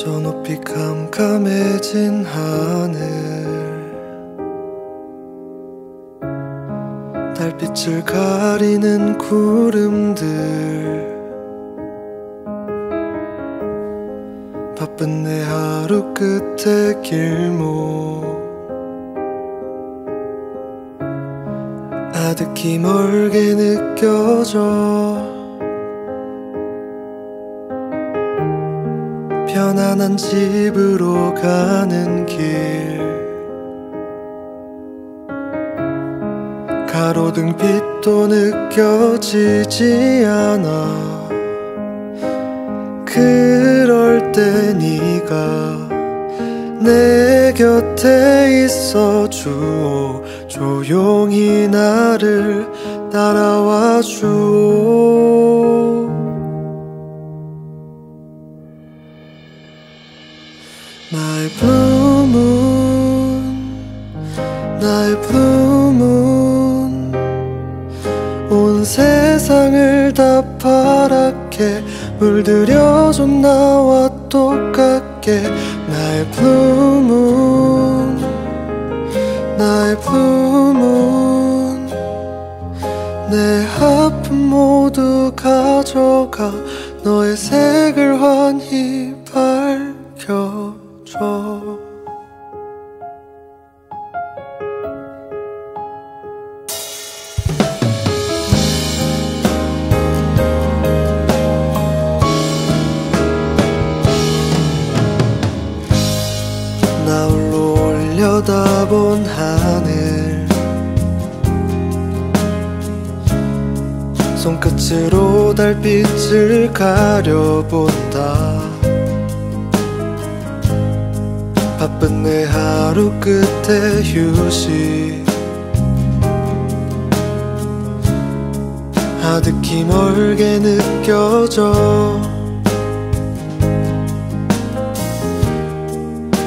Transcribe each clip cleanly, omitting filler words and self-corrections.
저 높이 캄캄해진 하늘, 달빛을 가리는 구름들, 바쁜 내 하루 끝의 길목, 아득히 멀게 느껴져. 편안한 집으로 가는 길, 가로등빛도 느껴지지 않아. 그럴 때 네가 내 곁에 있어주오. 조용히 나를 따라와 주오. 나의 Blue Moon, 나의 Blue Moon, 온 세상을 다 파랗게 물들여준 나와 똑같게. 나의 Blue Moon, 나의 Blue Moon, 내 아픔 모두 가져가 너의 색을 환히 밝혀. 나 홀로 올려다본 하늘, 손끝으로 달빛을 가려본다. 바쁜 내 하루 끝에 휴식, 아득히 멀게 느껴져.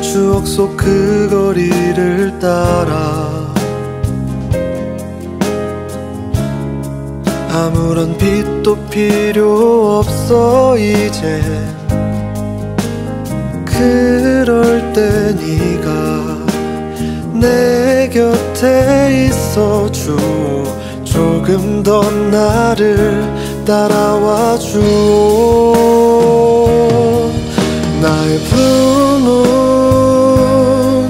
추억 속 그 거리를 따라 아무런 빛도 필요 없어 이제. 그럴 때 네가 내 곁에 있어주오. 조금 더 나를 따라와주오. 나의 Blue Moon,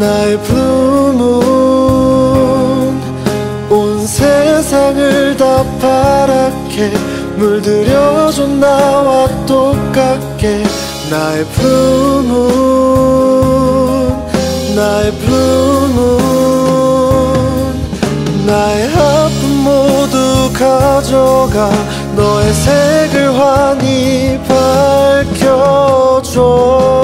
나의 Blue Moon, 온 세상을 다 파랗게 물들여준 나와 똑같게. 나의 Blue Moon, 나의 Blue Moon, 나의 아픔 모두 가져가 너의 색을 환히 밝혀줘.